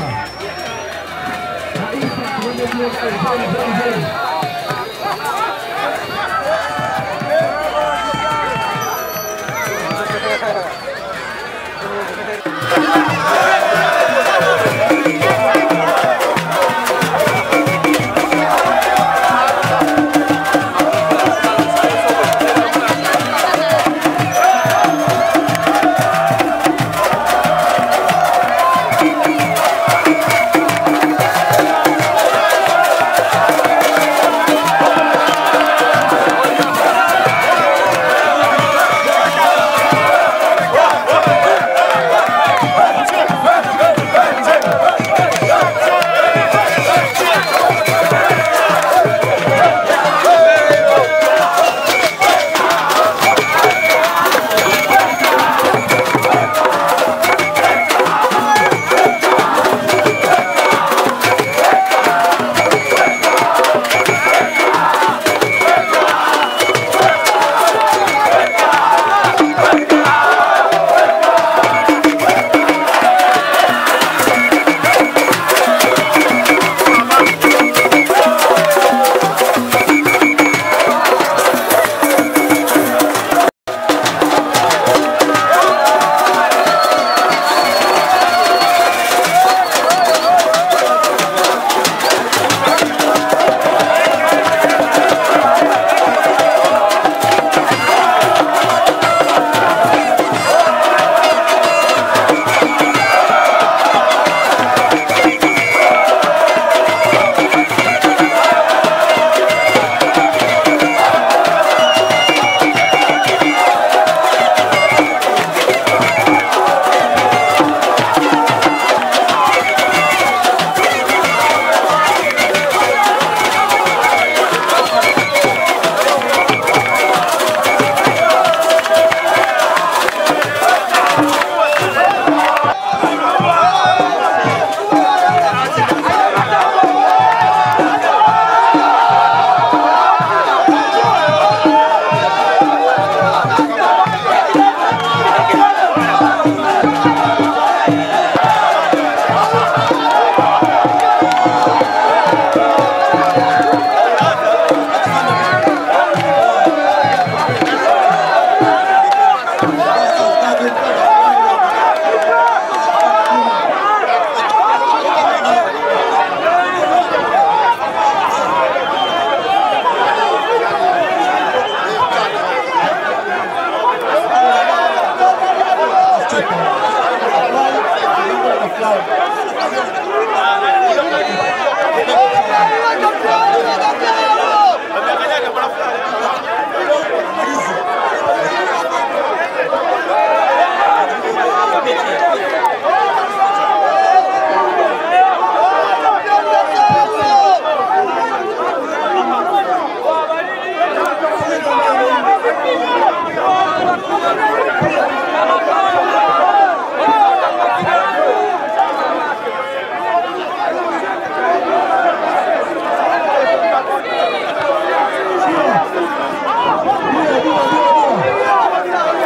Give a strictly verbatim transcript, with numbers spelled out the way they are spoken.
Taifa. Taifa, when they look at